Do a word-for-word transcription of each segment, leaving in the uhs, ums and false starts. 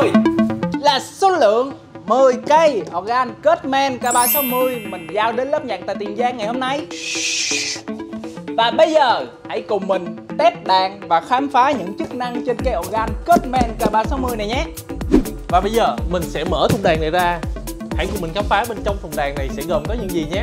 mười là số lượng mười cây organ Kurtzman K ba sáu mươi mình giao đến lớp nhạc tại Tiền Giang ngày hôm nay. Và bây giờ hãy cùng mình test đàn và khám phá những chức năng trên cây organ Kurtzman K ba sáu mươi này nhé. Và bây giờ mình sẽ mở thùng đàn này ra. Hãy cùng mình khám phá bên trong thùng đàn này sẽ gồm có những gì nhé.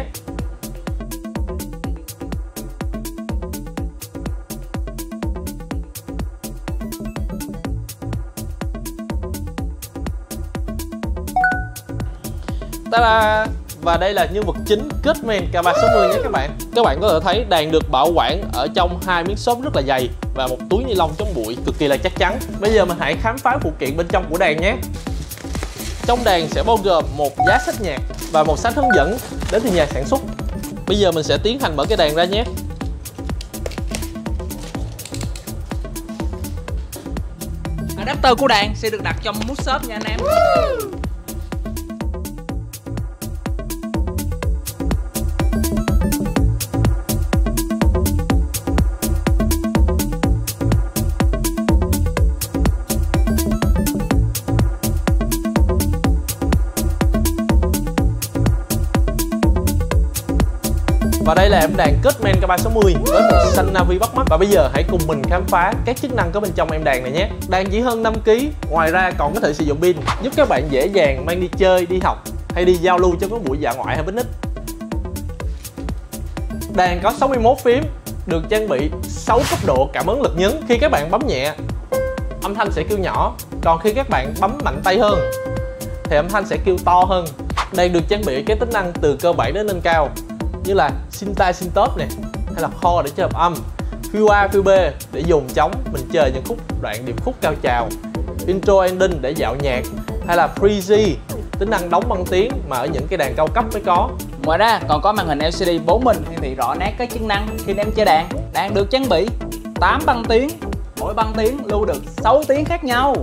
Ta-da! Và đây là nhân vật chính Kurtzman K ba sáu mươi nhé các bạn. Các bạn có thể thấy đàn được bảo quản ở trong hai miếng xốp rất là dày và một túi ni lông chống bụi cực kỳ là chắc chắn. Bây giờ mình hãy khám phá phụ kiện bên trong của đàn nhé. Trong đàn sẽ bao gồm một giá sách nhạc và một sách hướng dẫn đến từ nhà sản xuất. Bây giờ mình sẽ tiến hành mở cái đàn ra nhé. Adapter của đàn sẽ được đặt trong mút xốp nha anh em. Và đây là em đàn Kurtzman K ba sáu mươi với màu xanh navy bắt mắt. Và bây giờ hãy cùng mình khám phá các chức năng có bên trong em đàn này nhé. Đàn chỉ hơn năm ki lô gam, ngoài ra còn có thể sử dụng pin, giúp các bạn dễ dàng mang đi chơi, đi học hay đi giao lưu trong các buổi dã ngoại hay picnic. Đàn có sáu mươi mốt phím, được trang bị sáu cấp độ cảm ứng lực nhấn. Khi các bạn bấm nhẹ, âm thanh sẽ kêu nhỏ, còn khi các bạn bấm mạnh tay hơn thì âm thanh sẽ kêu to hơn. Đàn được trang bị các tính năng từ cơ bản đến nâng cao, như là Synthesize Syntop này, hay là kho để chơi hợp âm, phiêu A, phiêu B để dùng trống mình chơi những khúc đoạn điệp khúc cao trào, Intro Ending để dạo nhạc, hay là Freeze, tính năng đóng băng tiếng mà ở những cái đàn cao cấp mới có. Ngoài ra còn có màn hình lờ xê đê bốn inch hiển thị rõ nét các chức năng khi em chơi đàn. Đàn được trang bị tám băng tiếng, mỗi băng tiếng lưu được sáu tiếng khác nhau.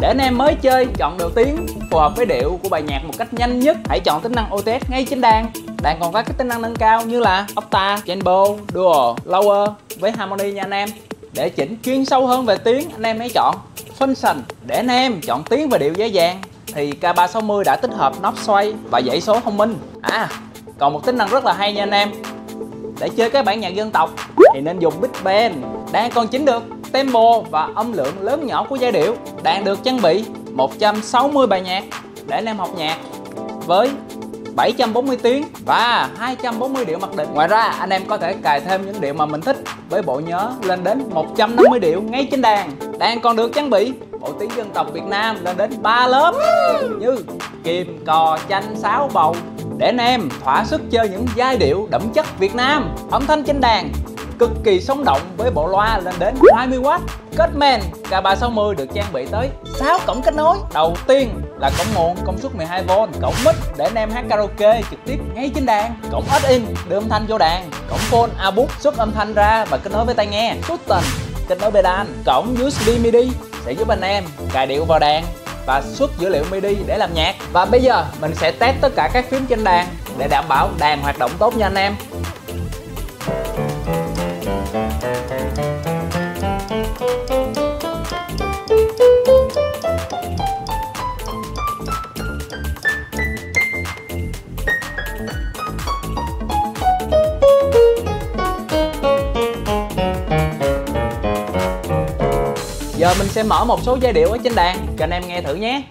Để anh em mới chơi chọn được tiếng phù hợp với điệu của bài nhạc một cách nhanh nhất, hãy chọn tính năng ô tê ét ngay trên đàn. Đàn còn có các tính năng nâng cao như là Octa, Jumbo, Dual, Lower với Harmony nha anh em. Để chỉnh chuyên sâu hơn về tiếng, anh em hãy chọn Function. Để anh em chọn tiếng và điệu dễ dàng thì K ba sáu mươi đã tích hợp knob xoay và dãy số thông minh. À, còn một tính năng rất là hay nha anh em. Để chơi các bản nhạc dân tộc thì nên dùng Big Band. Đàn còn chỉnh được tempo và âm lượng lớn nhỏ của giai điệu. Đàn được trang bị một trăm sáu mươi bài nhạc để anh em học nhạc với bảy trăm bốn mươi tiếng và hai trăm bốn mươi điệu mặc định. Ngoài ra anh em có thể cài thêm những điệu mà mình thích với bộ nhớ lên đến một trăm năm mươi điệu ngay trên đàn. Đàn còn được trang bị bộ tiếng dân tộc Việt Nam lên đến ba lớp như kìm, cò, chanh, sáo, bầu để anh em thỏa sức chơi những giai điệu đậm chất Việt Nam. Âm thanh trên đàn cực kỳ sống động với bộ loa lên đến hai mươi oát. Kurtzman K ba sáu mươi được trang bị tới sáu cổng kết nối. Đầu tiên là cổng nguồn công suất mười hai vôn, cổng mic để anh em hát karaoke trực tiếp ngay trên đàn, cổng aux-in đưa âm thanh vô đàn, cổng phone output xuất âm thanh ra và kết nối với tai nghe, button kết nối pedal, cổng u ét bê MIDI sẽ giúp anh em cài điệu vào đàn và xuất dữ liệu MIDI để làm nhạc. Và bây giờ mình sẽ test tất cả các phím trên đàn để đảm bảo đàn hoạt động tốt nha anh em. Giờ mình sẽ mở một số giai điệu ở trên đàn cho anh em nghe thử nhé.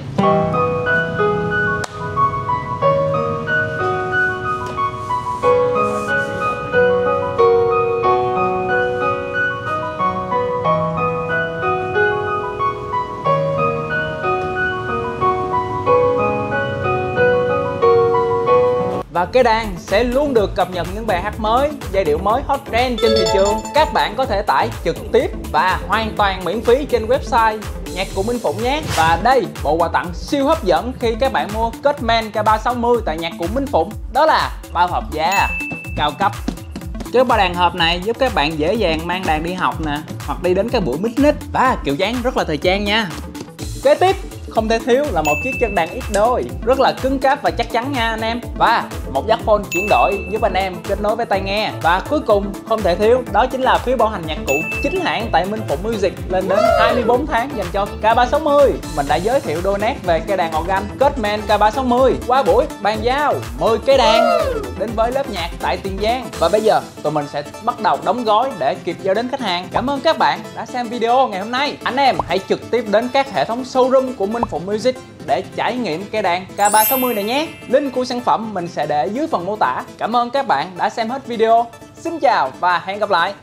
Và cái đàn sẽ luôn được cập nhật những bài hát mới, giai điệu mới hot trend trên thị trường. Các bạn có thể tải trực tiếp và hoàn toàn miễn phí trên website Nhạc của Minh Phụng nhé. Và đây, bộ quà tặng siêu hấp dẫn khi các bạn mua Kurtzman K ba sáu mươi tại Nhạc của Minh Phụng, đó là bao hộp da cao cấp. Cái ba đàn hộp này giúp các bạn dễ dàng mang đàn đi học nè, hoặc đi đến các buổi picnic và kiểu dáng rất là thời trang nha. Kế tiếp không thể thiếu là một chiếc chân đàn ít đôi, rất là cứng cáp và chắc chắn nha anh em. Và một giác phone chuyển đổi giúp anh em kết nối với tai nghe. Và cuối cùng không thể thiếu đó chính là phiếu bảo hành nhạc cụ chính hãng tại Minh Phụng Music lên đến hai mươi bốn tháng dành cho K ba sáu mươi. Mình đã giới thiệu đôi nét về cây đàn organ Kurtzman K ba sáu mươi qua buổi bàn giao mười cây đàn đến với lớp nhạc tại Tiền Giang. Và bây giờ tụi mình sẽ bắt đầu đóng gói để kịp giao đến khách hàng. Cảm ơn các bạn đã xem video ngày hôm nay. Anh em hãy trực tiếp đến các hệ thống showroom của Minh Phụng Music để trải nghiệm cây đàn K ba sáu mươi này nhé. Link của sản phẩm mình sẽ để dưới phần mô tả. Cảm ơn các bạn đã xem hết video. Xin chào và hẹn gặp lại.